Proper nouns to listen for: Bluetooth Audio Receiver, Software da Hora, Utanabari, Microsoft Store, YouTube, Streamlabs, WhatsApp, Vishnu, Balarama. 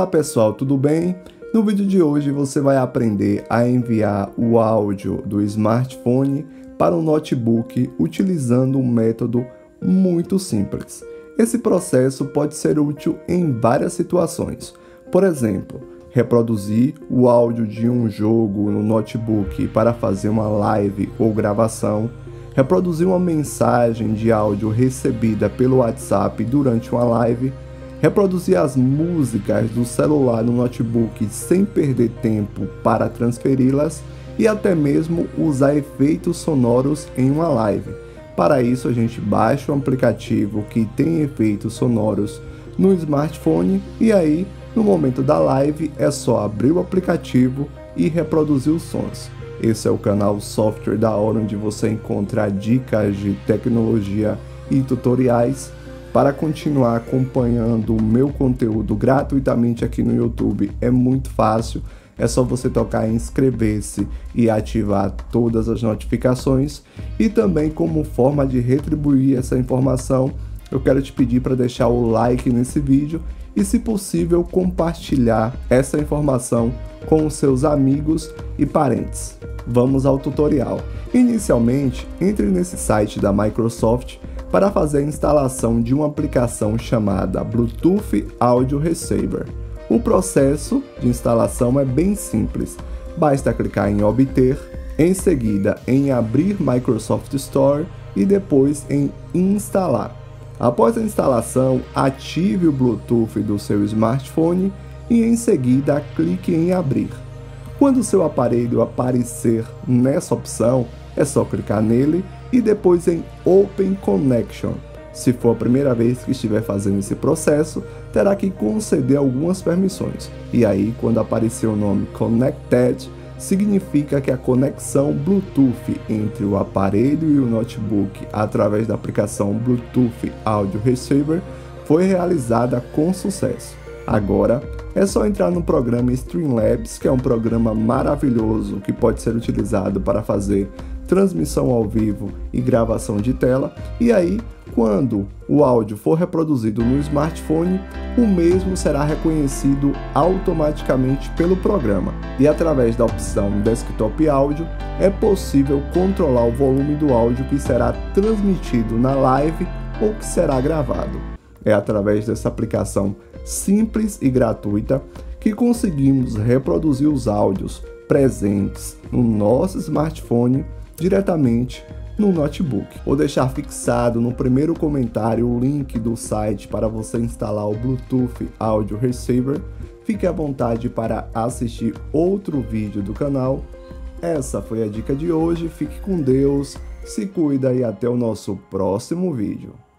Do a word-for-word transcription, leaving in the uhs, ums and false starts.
Olá pessoal, tudo bem? No vídeo de hoje você vai aprender a enviar o áudio do smartphone para um notebook utilizando um método muito simples. Esse processo pode ser útil em várias situações. Por exemplo, reproduzir o áudio de um jogo no notebook para fazer uma live ou gravação, reproduzir uma mensagem de áudio recebida pelo WhatsApp durante uma live, reproduzir as músicas do celular no notebook sem perder tempo para transferi-las e até mesmo usar efeitos sonoros em uma live. Para isso a gente baixa um aplicativo que tem efeitos sonoros no smartphone e aí no momento da live é só abrir o aplicativo e reproduzir os sons. Esse é o canal Software da Hora, onde você encontra dicas de tecnologia e tutoriais. Para continuar acompanhando o meu conteúdo gratuitamente aqui no YouTube é muito fácil, é só você tocar em inscrever-se e ativar todas as notificações. E também, como forma de retribuir essa informação, eu quero te pedir para deixar o like nesse vídeo e, se possível, compartilhar essa informação com os seus amigos e parentes. Vamos ao tutorial. Inicialmente, entre nesse site da Microsoft para fazer a instalação de uma aplicação chamada Bluetooth Audio Receiver. O processo de instalação é bem simples, basta clicar em obter, em seguida em abrir Microsoft Store e depois em instalar. Após a instalação, ative o Bluetooth do seu smartphone e em seguida clique em abrir. Quando seu aparelho aparecer nessa opção, é só clicar nele e depois em Open Connection. Se for a primeira vez que estiver fazendo esse processo, terá que conceder algumas permissões. E aí, quando aparecer o nome Connected, significa que a conexão Bluetooth entre o aparelho e o notebook através da aplicação Bluetooth Audio Receiver foi realizada com sucesso. Agora, é só entrar no programa Streamlabs, que é um programa maravilhoso que pode ser utilizado para fazer transmissão ao vivo e gravação de tela, e aí quando o áudio for reproduzido no smartphone, o mesmo será reconhecido automaticamente pelo programa, e através da opção Desktop Áudio é possível controlar o volume do áudio que será transmitido na live ou que será gravado. É através dessa aplicação simples e gratuita que conseguimos reproduzir os áudios presentes no nosso smartphone diretamente no notebook. Vou deixar fixado no primeiro comentário o link do site para você instalar o Bluetooth Audio Receiver. Fique à vontade para assistir outro vídeo do canal. Essa foi a dica de hoje, fique com Deus, se cuida e até o nosso próximo vídeo.